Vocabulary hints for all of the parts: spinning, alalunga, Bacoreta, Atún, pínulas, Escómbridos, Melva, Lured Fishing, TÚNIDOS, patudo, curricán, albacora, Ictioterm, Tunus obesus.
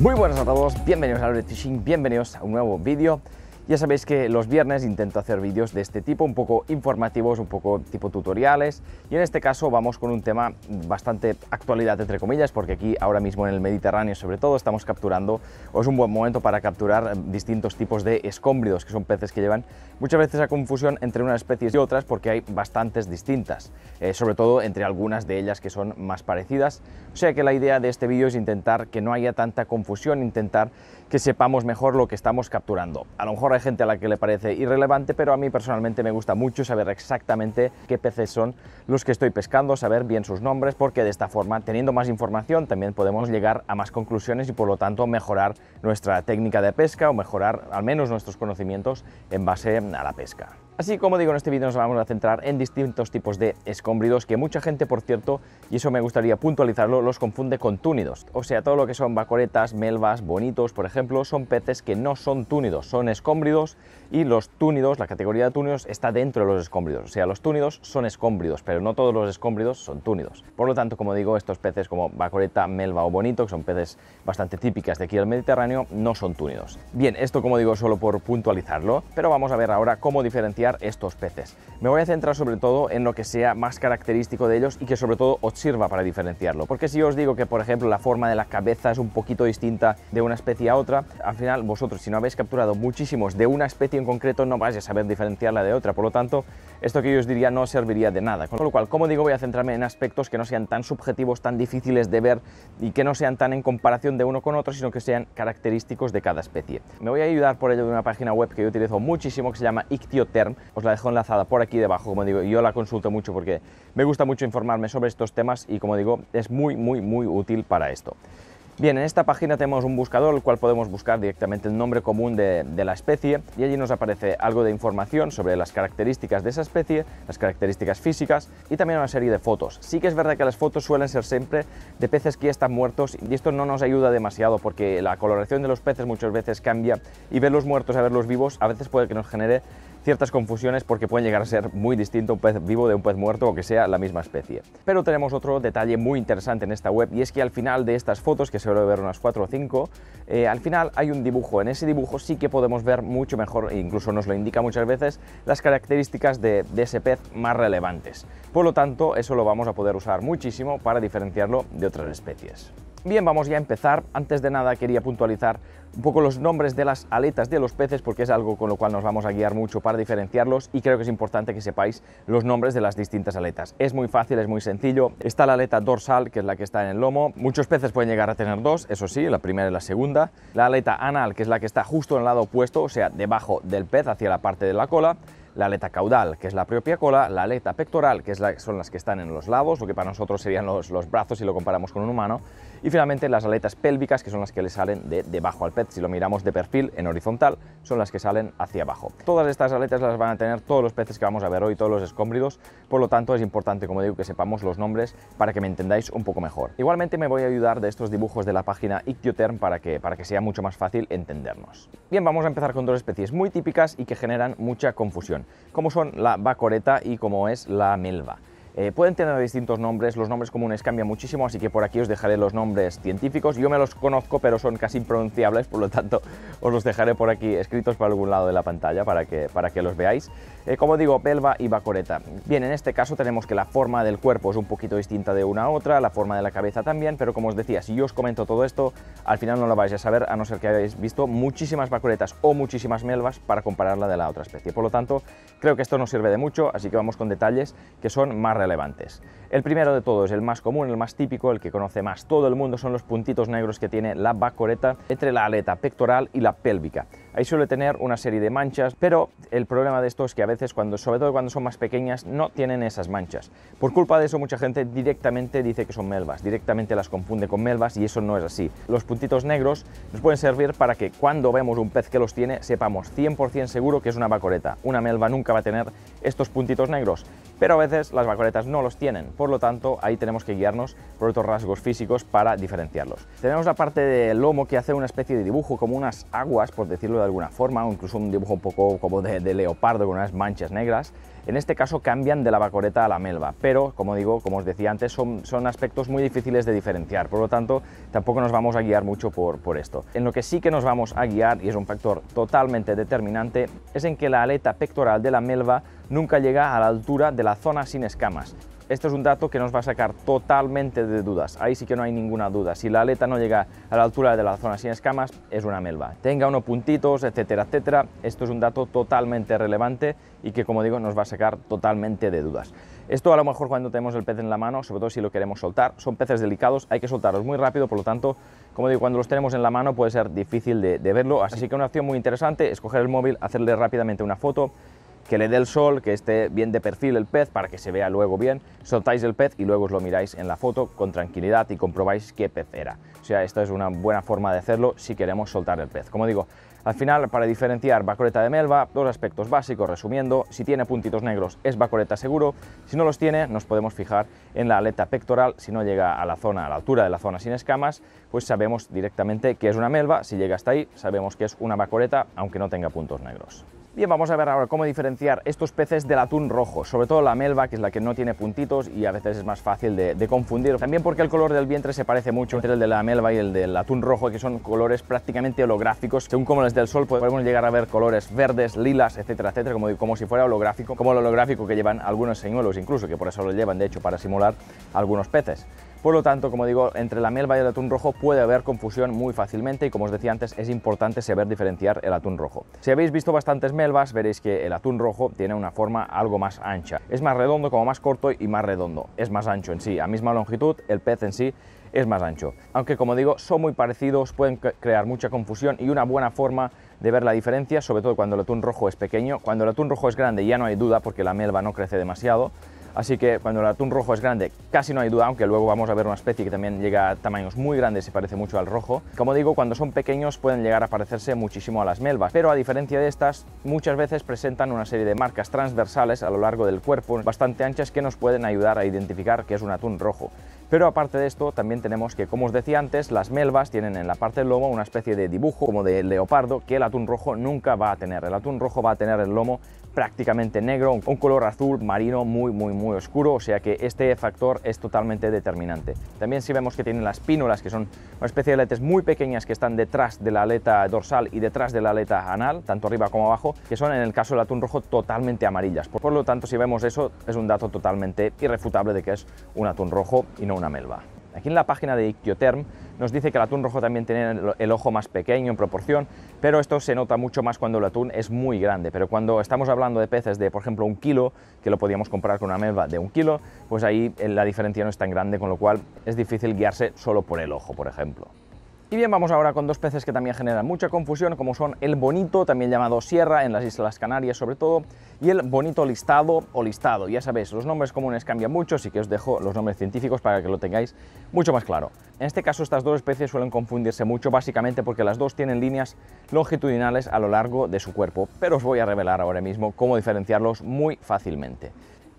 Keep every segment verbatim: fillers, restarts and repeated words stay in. Muy buenas a todos, bienvenidos a Lured Fishing, bienvenidos a un nuevo vídeo. Ya sabéis que los viernes intento hacer vídeos de este tipo, un poco informativos, un poco tipo tutoriales, y en este caso vamos con un tema bastante actualidad, entre comillas, porque aquí ahora mismo en el Mediterráneo sobre todo estamos capturando, o es un buen momento para capturar distintos tipos de escómbridos, que son peces que llevan muchas veces a confusión entre unas especies y otras, porque hay bastantes distintas, eh, sobre todo entre algunas de ellas que son más parecidas. O sea que la idea de este vídeo es intentar que no haya tanta confusión, intentar que sepamos mejor lo que estamos capturando. A lo mejor hay gente a la que le parece irrelevante, pero a mí personalmente me gusta mucho saber exactamente qué peces son los que estoy pescando, saber bien sus nombres, porque de esta forma, teniendo más información, también podemos llegar a más conclusiones y por lo tanto mejorar nuestra técnica de pesca o mejorar al menos nuestros conocimientos en base a la pesca. Así como digo, en este vídeo nos vamos a centrar en distintos tipos de escómbridos que mucha gente, por cierto, y eso me gustaría puntualizarlo, los confunde con túnidos. O sea, todo lo que son bacoretas, melvas, bonitos, por ejemplo, son peces que no son túnidos, son escómbridos, y los túnidos, la categoría de túnidos, está dentro de los escómbridos. O sea, los túnidos son escómbridos, pero no todos los escómbridos son túnidos. Por lo tanto, como digo, estos peces como bacoreta, melva o bonito, que son peces bastante típicas de aquí del Mediterráneo, no son túnidos. Bien, esto como digo solo por puntualizarlo, pero vamos a ver ahora cómo diferenciar estos peces. Me voy a centrar sobre todo en lo que sea más característico de ellos y que sobre todo os sirva para diferenciarlo, porque si os digo que por ejemplo la forma de la cabeza es un poquito distinta de una especie a otra, al final vosotros, si no habéis capturado muchísimos de una especie en concreto, no vais a saber diferenciarla de otra, por lo tanto esto que yo os diría no serviría de nada. Con lo cual, como digo, voy a centrarme en aspectos que no sean tan subjetivos, tan difíciles de ver y que no sean tan en comparación de uno con otro, sino que sean característicos de cada especie. Me voy a ayudar por ello de una página web que yo utilizo muchísimo, que se llama Ictioterm. Os la dejo enlazada por aquí debajo, como digo, yo la consulto mucho porque me gusta mucho informarme sobre estos temas y, como digo, es muy, muy, muy útil para esto. Bien, en esta página tenemos un buscador, el cual podemos buscar directamente el nombre común de, de la especie, y allí nos aparece algo de información sobre las características de esa especie, las características físicas y también una serie de fotos. Sí que es verdad que las fotos suelen ser siempre de peces que ya están muertos, y esto no nos ayuda demasiado porque la coloración de los peces muchas veces cambia, y verlos muertos a verlos vivos a veces puede que nos genere ciertas confusiones, porque pueden llegar a ser muy distinto un pez vivo de un pez muerto, o que sea la misma especie. Pero tenemos otro detalle muy interesante en esta web, y es que al final de estas fotos, que suelo ver unas cuatro o cinco, eh, al final hay un dibujo. En ese dibujo sí que podemos ver mucho mejor, e incluso nos lo indica muchas veces, las características de, de ese pez más relevantes. Por lo tanto, eso lo vamos a poder usar muchísimo para diferenciarlo de otras especies. Bien, vamos ya a empezar. Antes de nada quería puntualizar un poco los nombres de las aletas de los peces, porque es algo con lo cual nos vamos a guiar mucho para diferenciarlos, y creo que es importante que sepáis los nombres de las distintas aletas. Es muy fácil, es muy sencillo. Está la aleta dorsal, que es la que está en el lomo. Muchos peces pueden llegar a tener dos, eso sí, la primera y la segunda. La aleta anal, que es la que está justo en el lado opuesto, o sea, debajo del pez, hacia la parte de la cola. La aleta caudal, que es la propia cola, la aleta pectoral, que es la, son las que están en los lados, lo que para nosotros serían los, los brazos si lo comparamos con un humano, y finalmente las aletas pélvicas, que son las que le salen de debajo al pez. Si lo miramos de perfil, en horizontal, son las que salen hacia abajo. Todas estas aletas las van a tener todos los peces que vamos a ver hoy, todos los escómbridos, por lo tanto es importante, como digo, que sepamos los nombres para que me entendáis un poco mejor. Igualmente me voy a ayudar de estos dibujos de la página Ictioterm para que, para que sea mucho más fácil entendernos. Bien, vamos a empezar con dos especies muy típicas y que generan mucha confusión, como son la bacoreta y como es la melva. Eh, pueden tener distintos nombres, los nombres comunes cambian muchísimo, así que por aquí os dejaré los nombres científicos. Yo me los conozco, pero son casi impronunciables, por lo tanto os los dejaré por aquí escritos por algún lado de la pantalla para que, para que los veáis. Eh, como digo, melva y bacoreta. Bien, en este caso tenemos que la forma del cuerpo es un poquito distinta de una a otra, la forma de la cabeza también, pero como os decía, si yo os comento todo esto, al final no lo vais a saber, a no ser que hayáis visto muchísimas bacoretas o muchísimas melvas para compararla de la otra especie. Por lo tanto, creo que esto nos sirve de mucho, así que vamos con detalles que son más relevantes. El primero de todos, el más común, el más típico, el que conoce más todo el mundo, son los puntitos negros que tiene la bacoreta entre la aleta pectoral y la pélvica. Ahí suele tener una serie de manchas, pero el problema de esto es que a veces, cuando, sobre todo cuando son más pequeñas, no tienen esas manchas. Por culpa de eso, mucha gente directamente dice que son melvas, directamente las confunde con melvas, y eso no es así. Los puntitos negros nos pueden servir para que cuando vemos un pez que los tiene, sepamos cien por cien seguro que es una bacoreta. Una melva nunca va a tener estos puntitos negros. pero a veces las bacoretas no los tienen, por lo tanto ahí tenemos que guiarnos por otros rasgos físicos para diferenciarlos. Tenemos la parte del lomo que hace una especie de dibujo, como unas aguas, por decirlo de alguna forma, o incluso un dibujo un poco como de, de leopardo con unas manchas negras. En este caso cambian de la bacoreta a la melva, pero como digo, como os decía antes, son, son aspectos muy difíciles de diferenciar, por lo tanto tampoco nos vamos a guiar mucho por, por esto. En lo que sí que nos vamos a guiar, y es un factor totalmente determinante, es en que la aleta pectoral de la melva nunca llega a la altura de la zona sin escamas. Esto es un dato que nos va a sacar totalmente de dudas, ahí sí que no hay ninguna duda. Si la aleta no llega a la altura de la zona sin escamas, es una melva. Tenga unos puntitos, etcétera, etcétera, esto es un dato totalmente relevante y que, como digo, nos va a sacar totalmente de dudas. Esto a lo mejor cuando tenemos el pez en la mano, sobre todo si lo queremos soltar, son peces delicados, hay que soltarlos muy rápido, por lo tanto, como digo, cuando los tenemos en la mano puede ser difícil de, de verlo, así que una opción muy interesante es coger el móvil, hacerle rápidamente una foto, que le dé el sol, que esté bien de perfil el pez para que se vea luego bien, soltáis el pez y luego os lo miráis en la foto con tranquilidad y comprobáis qué pez era. O sea, esta es una buena forma de hacerlo si queremos soltar el pez. Como digo, al final, para diferenciar bacoreta de melva, dos aspectos básicos, resumiendo: si tiene puntitos negros es bacoreta seguro, si no los tiene nos podemos fijar en la aleta pectoral, si no llega a la zona, a la altura de la zona sin escamas, pues sabemos directamente que es una melva, si llega hasta ahí sabemos que es una bacoreta aunque no tenga puntos negros. Bien, vamos a ver ahora cómo diferenciar estos peces del atún rojo, sobre todo la melva, que es la que no tiene puntitos y a veces es más fácil de, de confundir, también porque el color del vientre se parece mucho entre el de la melva y el del atún rojo, que son colores prácticamente holográficos. Según como les dé el sol podemos llegar a ver colores verdes, lilas, etcétera, etcétera, como, como si fuera holográfico, como el holográfico que llevan algunos señuelos incluso, que por eso lo llevan de hecho para simular algunos peces. Por lo tanto, como digo, entre la melva y el atún rojo puede haber confusión muy fácilmente y, como os decía antes, es importante saber diferenciar el atún rojo. Si habéis visto bastantes melvas, veréis que el atún rojo tiene una forma algo más ancha. Es más redondo, como más corto y más redondo. Es más ancho en sí, a misma longitud, el pez en sí es más ancho. Aunque, como digo, son muy parecidos, pueden crear mucha confusión y una buena forma de ver la diferencia, sobre todo cuando el atún rojo es pequeño. Cuando el atún rojo es grande ya no hay duda porque la melva no crece demasiado. Así que cuando el atún rojo es grande casi no hay duda, aunque luego vamos a ver una especie que también llega a tamaños muy grandes y parece mucho al rojo. Como digo, cuando son pequeños pueden llegar a parecerse muchísimo a las melvas, pero a diferencia de estas, muchas veces presentan una serie de marcas transversales a lo largo del cuerpo bastante anchas que nos pueden ayudar a identificar que es un atún rojo. Pero aparte de esto, también tenemos que, como os decía antes, las melvas tienen en la parte del lomo una especie de dibujo como de leopardo que el atún rojo nunca va a tener. El atún rojo va a tener el lomo prácticamente negro, un color azul marino muy muy muy oscuro, o sea que este factor es totalmente determinante. También si vemos que tienen las pínulas, que son una especie de aletas muy pequeñas que están detrás de la aleta dorsal y detrás de la aleta anal, tanto arriba como abajo, que son en el caso del atún rojo totalmente amarillas. Por lo tanto, si vemos eso, es un dato totalmente irrefutable de que es un atún rojo y no una melva. Aquí en la página de Ictioterm nos dice que el atún rojo también tiene el ojo más pequeño en proporción, pero esto se nota mucho más cuando el atún es muy grande. Pero cuando estamos hablando de peces de, por ejemplo, un kilo, que lo podíamos comprar con una melva de un kilo, pues ahí la diferencia no es tan grande, con lo cual es difícil guiarse solo por el ojo, por ejemplo. Y bien, vamos ahora con dos peces que también generan mucha confusión, como son el bonito, también llamado sierra, en las Islas Canarias sobre todo, y el bonito listado o listado. Ya sabéis, los nombres comunes cambian mucho, así que os dejo los nombres científicos para que lo tengáis mucho más claro. En este caso, estas dos especies suelen confundirse mucho, básicamente porque las dos tienen líneas longitudinales a lo largo de su cuerpo, pero os voy a revelar ahora mismo cómo diferenciarlos muy fácilmente.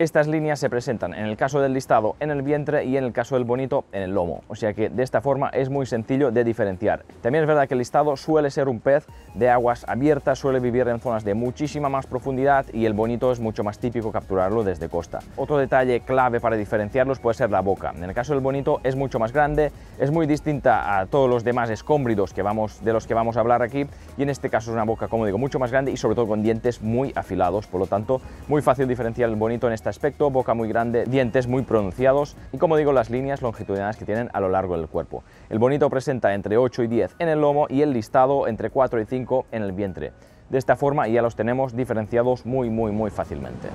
Estas líneas se presentan, en el caso del listado, en el vientre y en el caso del bonito, en el lomo. O sea que de esta forma es muy sencillo de diferenciar. También es verdad que el listado suele ser un pez de aguas abiertas, suele vivir en zonas de muchísima más profundidad y el bonito es mucho más típico capturarlo desde costa. Otro detalle clave para diferenciarlos puede ser la boca. En el caso del bonito es mucho más grande, es muy distinta a todos los demás escómbridos que vamos, de los que vamos a hablar aquí, y en este caso es una boca, como digo, mucho más grande y sobre todo con dientes muy afilados, por lo tanto muy fácil diferenciar el bonito en esta aspecto, boca muy grande, dientes muy pronunciados y, como digo, las líneas longitudinales que tienen a lo largo del cuerpo. El bonito presenta entre ocho y diez en el lomo y el listado entre cuatro y cinco en el vientre. De esta forma ya los tenemos diferenciados muy muy muy fácilmente.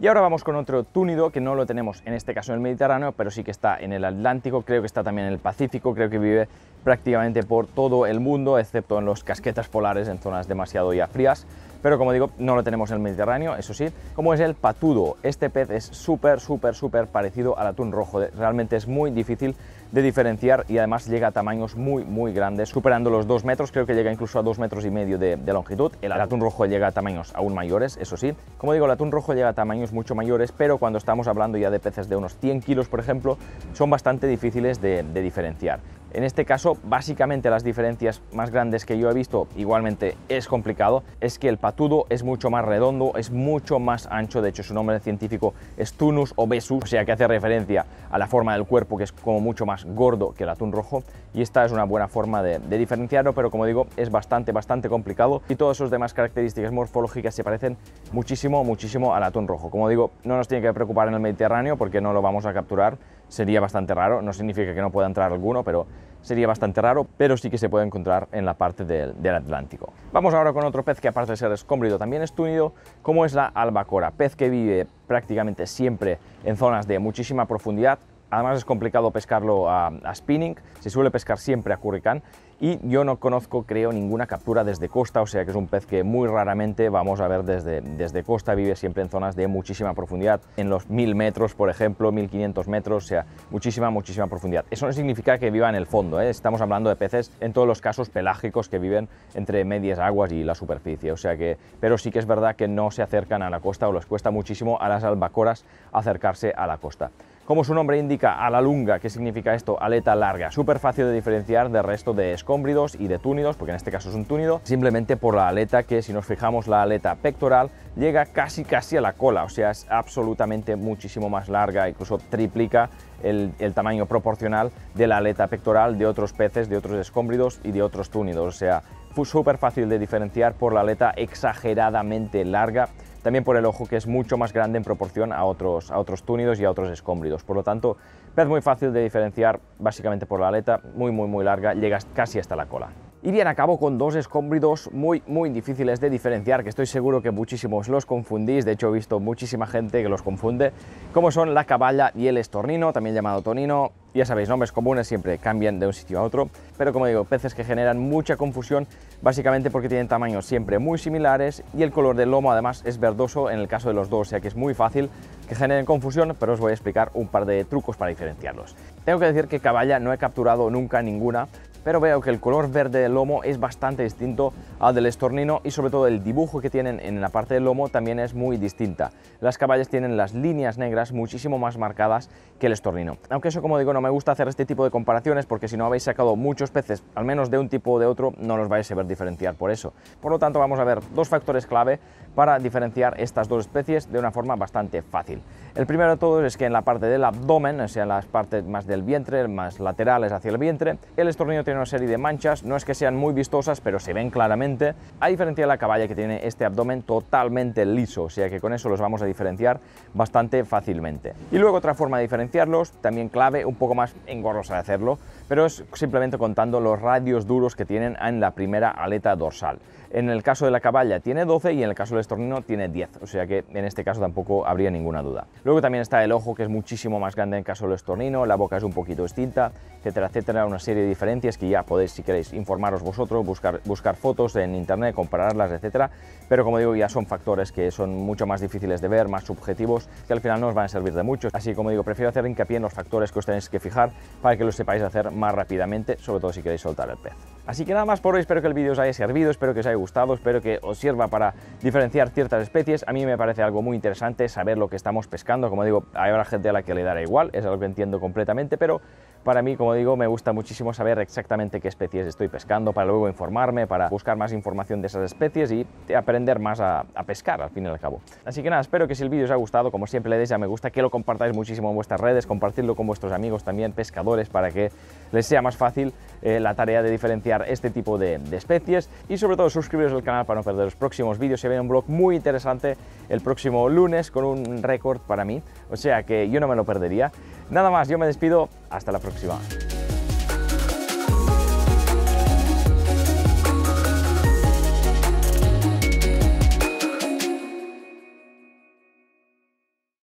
Y ahora vamos con otro túnido que no lo tenemos en este caso en el Mediterráneo, pero sí que está en el Atlántico, creo que está también en el Pacífico, creo que vive prácticamente por todo el mundo, excepto en los casquetes polares, en zonas demasiado ya frías. pero como digo, no lo tenemos en el Mediterráneo, eso sí. Como es el patudo, este pez es súper, súper, súper parecido al atún rojo, realmente es muy difícil de diferenciar y además llega a tamaños muy, muy grandes, superando los dos metros, creo que llega incluso a dos metros y medio de, de longitud. El atún rojo llega a tamaños aún mayores, eso sí. Como digo, el atún rojo llega a tamaños mucho mayores, pero cuando estamos hablando ya de peces de unos cien kilos, por ejemplo, son bastante difíciles de, de diferenciar. En este caso, básicamente las diferencias más grandes que yo he visto, igualmente es complicado, es que el patudo es mucho más redondo, es mucho más ancho, de hecho su nombre científico es Tunus obesus, o sea que hace referencia a la forma del cuerpo, que es como mucho más gordo que el atún rojo, y esta es una buena forma de, de diferenciarlo, pero como digo, es bastante, bastante complicado, y todas sus demás características morfológicas se parecen muchísimo, muchísimo al atún rojo. Como digo, no nos tiene que preocupar en el Mediterráneo porque no lo vamos a capturar, sería bastante raro, no significa que no pueda entrar alguno, pero sería bastante raro, pero sí que se puede encontrar en la parte del, del Atlántico. Vamos ahora con otro pez que aparte de ser escómbrido también es túnido, como es la albacora, pez que vive prácticamente siempre en zonas de muchísima profundidad. Además es complicado pescarlo a, a spinning, se suele pescar siempre a curricán y yo no conozco, creo, ninguna captura desde costa, o sea que es un pez que muy raramente vamos a ver desde, desde costa, vive siempre en zonas de muchísima profundidad, en los mil metros, por ejemplo, mil quinientos metros, o sea, muchísima, muchísima profundidad. Eso no significa que viva en el fondo, ¿eh? Estamos hablando de peces, en todos los casos, pelágicos que viven entre medias aguas y la superficie, o sea que, pero sí que es verdad que no se acercan a la costa o les cuesta muchísimo a las albacoras acercarse a la costa. Como su nombre indica, alalunga, ¿qué significa esto? Aleta larga, súper fácil de diferenciar del resto de escómbridos y de túnidos, porque en este caso es un túnido, simplemente por la aleta que, si nos fijamos, la aleta pectoral llega casi casi a la cola, o sea, es absolutamente muchísimo más larga, incluso triplica el, el tamaño proporcional de la aleta pectoral de otros peces, de otros escómbridos y de otros túnidos, o sea, fue súper fácil de diferenciar por la aleta exageradamente larga, también por el ojo que es mucho más grande en proporción a otros, a otros túnidos y a otros escómbridos. Por lo tanto, pez muy fácil de diferenciar básicamente por la aleta, muy muy muy larga, llega casi hasta la cola. Y bien, acabo con dos escómbridos muy muy difíciles de diferenciar, que estoy seguro que muchísimos los confundís, de hecho he visto muchísima gente que los confunde, como son la caballa y el estornino, también llamado tonino. Ya sabéis, nombres comunes siempre cambian de un sitio a otro, pero como digo, peces que generan mucha confusión, básicamente porque tienen tamaños siempre muy similares y el color del lomo además es verdoso en el caso de los dos, o sea que es muy fácil que generen confusión, pero os voy a explicar un par de trucos para diferenciarlos. Tengo que decir que caballa no he capturado nunca ninguna, pero veo que el color verde del lomo es bastante distinto al del estornino y sobre todo el dibujo que tienen en la parte del lomo también es muy distinta. Las caballas tienen las líneas negras muchísimo más marcadas que el estornino. Aunque eso, como digo, no me gusta hacer este tipo de comparaciones porque si no habéis sacado muchos peces, al menos de un tipo o de otro, no los vais a ver diferenciar por eso. Por lo tanto, vamos a ver dos factores clave para diferenciar estas dos especies de una forma bastante fácil. El primero de todos es que en la parte del abdomen, o sea, en las partes más del vientre, más laterales hacia el vientre, el estornino tiene una serie de manchas, no es que sean muy vistosas, pero se ven claramente, a diferencia de la caballa que tiene este abdomen totalmente liso, o sea que con eso los vamos a diferenciar bastante fácilmente. Y luego otra forma de diferenciarlos, también clave, un poco más engorrosa de hacerlo, pero es simplemente contando los radios duros que tienen en la primera aleta dorsal. En el caso de la caballa tiene doce y en el caso del estornino tiene diez, o sea que en este caso tampoco habría ninguna duda. Luego también está el ojo, que es muchísimo más grande en el caso del estornino, la boca es un poquito distinta, etcétera, etcétera, una serie de diferencias que ya podéis, si queréis, informaros vosotros, buscar, buscar fotos en internet, compararlas, etcétera, pero como digo, ya son factores que son mucho más difíciles de ver, más subjetivos, que al final no os van a servir de mucho, así que como digo, prefiero hacer hincapié en los factores que os tenéis que fijar para que los sepáis hacer más rápidamente, sobre todo si queréis soltar el pez. Así que nada más por hoy, espero que el vídeo os haya servido, espero que os haya gustado, espero que os sirva para diferenciar ciertas especies. A mí me parece algo muy interesante saber lo que estamos pescando, como digo, habrá gente a la que le dará igual, es algo que entiendo completamente, pero para mí, como digo, me gusta muchísimo saber exactamente qué especies estoy pescando, para luego informarme, para buscar más información de esas especies y aprender más a, a pescar, al fin y al cabo. Así que nada, espero que si el vídeo os ha gustado, como siempre le deis a me gusta, que lo compartáis muchísimo en vuestras redes, compartidlo con vuestros amigos también, pescadores, para que les sea más fácil eh, la tarea de diferenciar este tipo de, de especies, y sobre todo suscribiros al canal para no perder los próximos vídeos. Se viene un vlog muy interesante el próximo lunes con un récord para mí, o sea que yo no me lo perdería. Nada más, yo me despido, hasta la próxima.